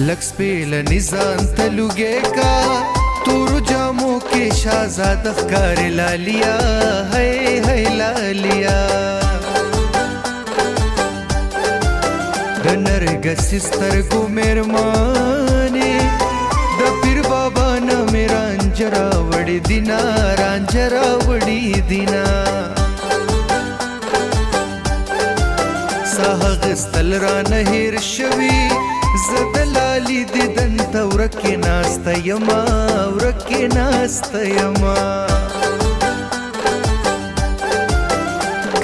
लक्ष्मीला निजान तलुगे का तोरु जामों के शाहजादा कार लालिया है लालिया नरगस तरगो मेर माने द पीर बाबा न मेरा रांझरा वड़ी दिना साहगस्तल रान हेर शवी जदलाली दिदंत उरके नास्तयमा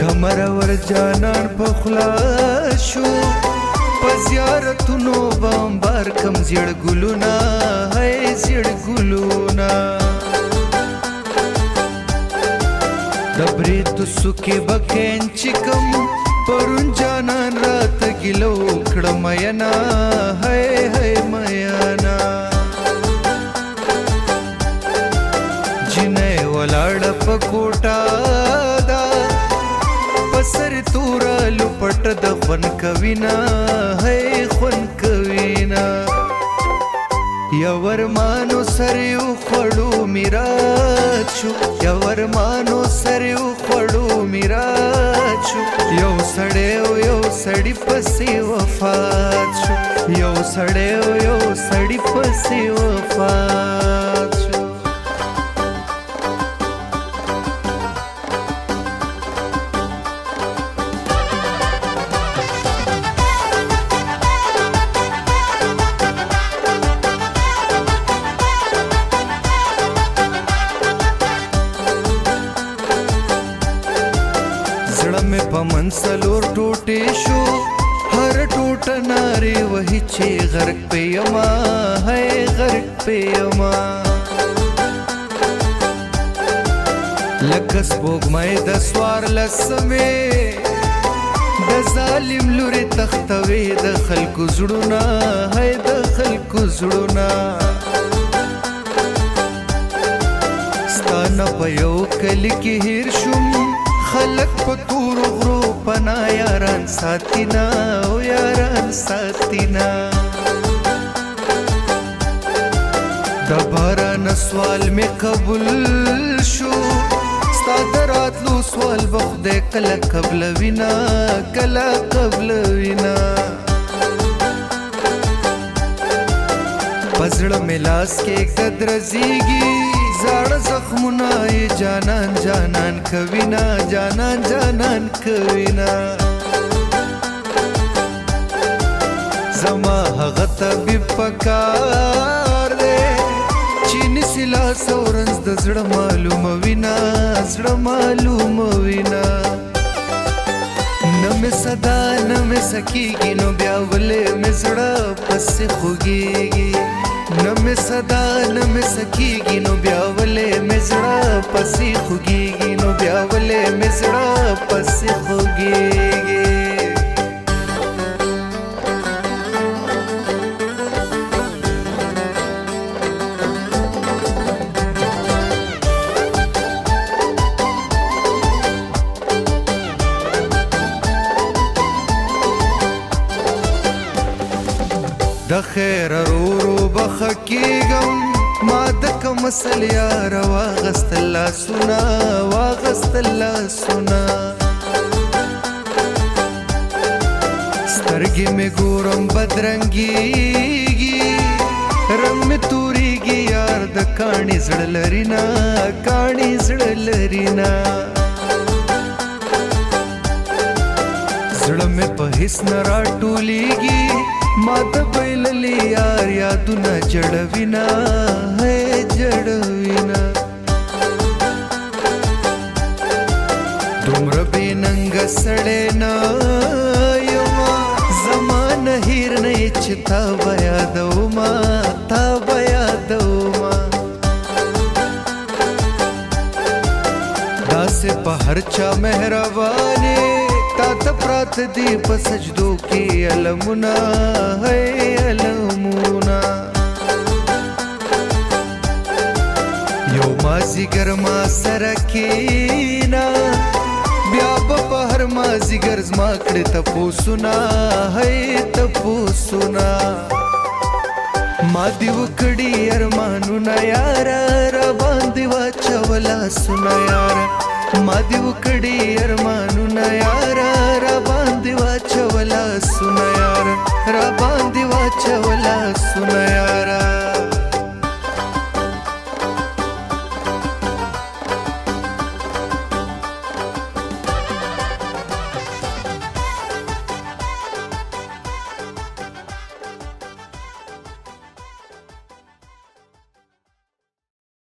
कमरवर जानान पखलाशो पजियारतुनो बांबार कम जिड़गुलुना है जिड़गुलुना दबरे तो सुके बकेन चिकम परुन जानान रात गिलो खड़मयना है मयना जिने वलाड़ पकोटा दा सर तोरा लुपट द वन कविना है वन कविना यवर मानो सरयू खड़ू मेरा छु यवर मानो सरयू खड़ू मेरा छु यो सड़ी पसी वफा छु यो सड़ी पसी वफा छु सलोर टोटे शो हर टोटा नारे वही छे गर्क पे अमा है गर्क पे अमा लकस भोग माए दस्वार लसमे दजालिम लुरे तख्तवे दखल गुजड़ुना है दखल गुजड़ुना स्तान पयो कल की हिरशुम खलक पतूर ग्रो पना यारान सातिना ओ यारान सातिना दबारा न सवाल में कबूल शो स्तादरात लो सवाल बखदे कला कबल विना पजड़ में लास के कदर जीगी जाड़ जख्मुना ये जानान जानान कविना जानान जानान कविना जमा हगत बिपकार दे चीनी सिला सौरंस दजड़ मालूम विना जड़ मालूम विना न में सदा न में सकीगी नो ब्यावले में जड़ा पस खुगेगी न में सदा न में सकीगी नो ब्यावले में जड़ा पसी खुगीगी नो ब्यावले में जड़ा पसी खुगीगी दखेर रो रो बखकीगम मादक मसलियार वागस्तल्ला सुना स्तरगी में गोरम बदरंगीगी रंग में तूरीगी यार द काणी जड़लरीना जड़ में पहिस नरा टूलीगी माता बैलली यार यादू न जड़विना है जड़विना तुमर बेनंग सड़े न यमा जमान हीर नहीं चिता बया दो माता बया दो मा दासे पहरचा मेहरबाने तात प्रात दीप सजदो के अलमुना है अलमुना यो माजी गरमा सरकीना ब्याब पहर माजी गर्ज माकड़ तपो सुना है तपो सुना मादिव कड़ी अरमानु नयारा रबांदिवा चवला सुनायारा मादिव कड़ी अरमानु नयारा रबांदिवा चवला सुनायारा रबांदिवा चवला सुनायारा।